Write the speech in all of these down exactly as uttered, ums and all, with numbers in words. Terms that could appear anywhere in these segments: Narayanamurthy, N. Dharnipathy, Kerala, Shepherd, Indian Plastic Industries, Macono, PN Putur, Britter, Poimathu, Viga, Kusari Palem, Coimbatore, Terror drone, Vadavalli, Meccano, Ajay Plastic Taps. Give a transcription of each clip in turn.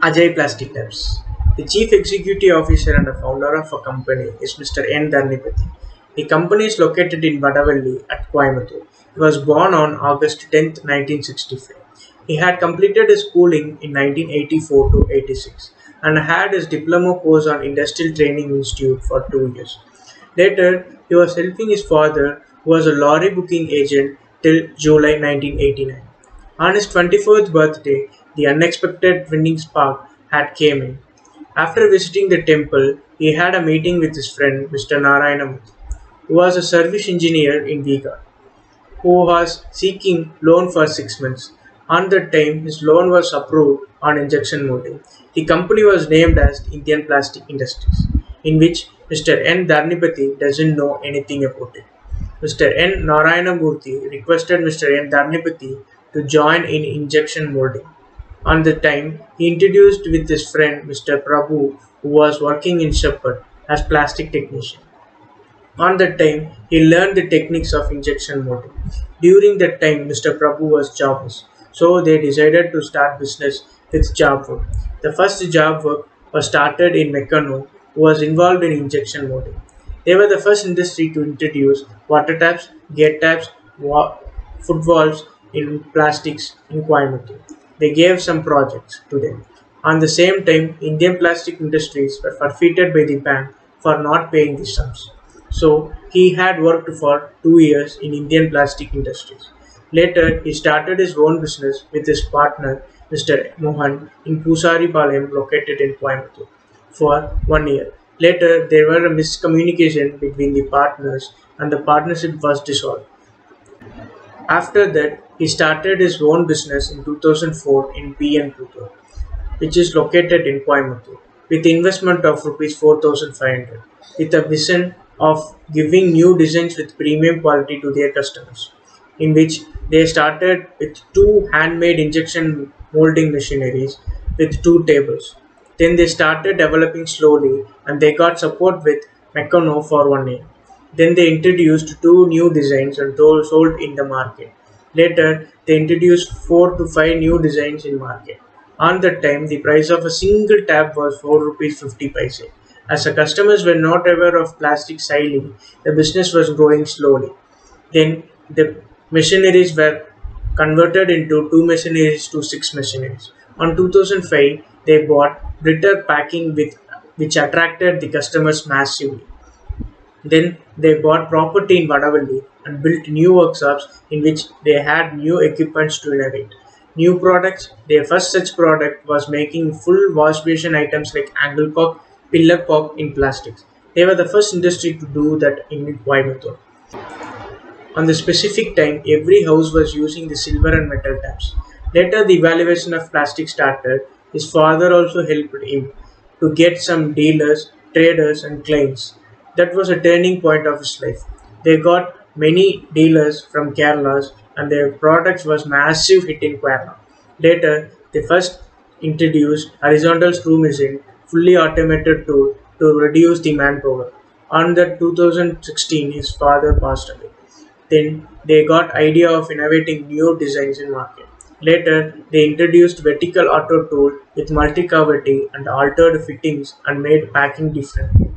Ajay Plastic Taps. The Chief Executive Officer and the founder of a company is Mister N. Dharnipathy. The company is located in Vadavalli at Coimbatore. He was born on August tenth, nineteen sixty-five. He had completed his schooling in nineteen eighty-four to eighty-six and had his diploma course on Industrial Training Institute for two years. Later, he was helping his father, who was a lorry booking agent, till July nineteen eighty-nine. On his twenty-fourth birthday, the unexpected winning spark had came in. After visiting the temple, he had a meeting with his friend Mister Narayanamurthy, who was a service engineer in Viga, who was seeking loan for six months. On that time, his loan was approved on injection molding. The company was named as Indian Plastic Industries, in which Mister N. Dharnipathy doesn't know anything about it. Mister N. Narayanamurthy requested Mister N. Dharnipathy to join in injection molding. On the time, he introduced with his friend Mister Prabhu, who was working in Shepherd as plastic technician. On that time, he learned the techniques of injection molding. During that time, Mister Prabhu was jobless, so they decided to start business with job work. The first job work was started in Meccano, who was involved in injection molding. They were the first industry to introduce water taps, gate taps, wa foot valves in plastics in Coimbatore. They gave some projects to them. On the same time, Indian Plastic Industries were forfeited by the bank for not paying the sums. So, he had worked for two years in Indian Plastic Industries. Later, he started his own business with his partner, Mister Mohan, in Kusari Palem, located in Poimathu, for one year. Later, there were a miscommunication between the partners and the partnership was dissolved. After that, he started his own business in two thousand four in P N Putur, which is located in Coimbatore, with investment of four thousand five hundred rupees, with a vision of giving new designs with premium quality to their customers, in which they started with two handmade injection molding machineries with two tables. Then they started developing slowly and they got support with Macono for one year. Then they introduced two new designs and those sold in the market. Later, they introduced four to five new designs in market. On that time, the price of a single tap was four rupees fifty paise. As the customers were not aware of plastic siling, the business was growing slowly. Then the machineries were converted into two machineries to six machineries. On two thousand five, they bought Britter packing with which attracted the customers massively. Then they bought property in Vadavalli and built new workshops in which they had new equipments to innovate. New products, their first such product was making full wash basin items like angle cock, pillar cock in plastics. They were the first industry to do that in Coimbatore. On the specific time, every house was using the silver and metal taps. Later, the valuation of plastic started. His father also helped him to get some dealers, traders and clients. That was a turning point of his life. They got many dealers from Kerala and their products was massive hit in Kerala. Later, they first introduced horizontal screw machine, fully automated tool to reduce the manpower. On the two thousand sixteen, his father passed away. Then they got idea of innovating new designs in market. Later, they introduced vertical auto tool with multi-cavity and altered fittings and made packing different.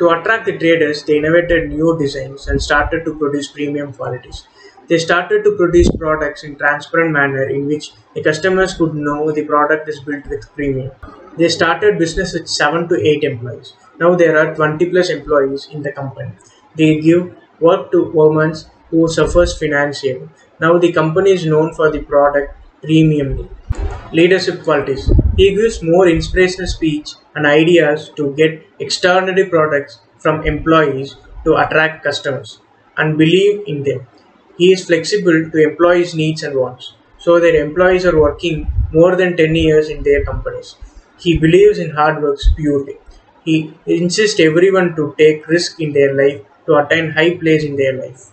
To attract the traders, they innovated new designs and started to produce premium qualities. They started to produce products in transparent manner in which the customers could know the product is built with premium. They started business with seven to eight employees. Now there are twenty plus employees in the company. They give work to women who suffers financially. Now the company is known for the product premiumly. Leadership qualities. He gives more inspirational speech and ideas to get extraordinary products from employees to attract customers and believe in them. He is flexible to employees' needs and wants. So their employees are working more than ten years in their companies. He believes in hard work's purity. He insists everyone to take risk in their life to attain high place in their life.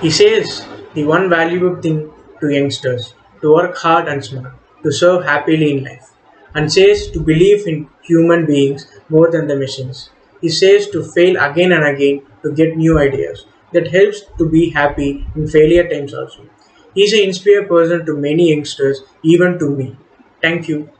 He says the one valuable thing to youngsters, to work hard and smart, to serve happily in life, and says to believe in human beings more than the machines. He says to fail again and again to get new ideas. That helps to be happy in failure times also. He is an inspired person to many youngsters, even to me. Thank you.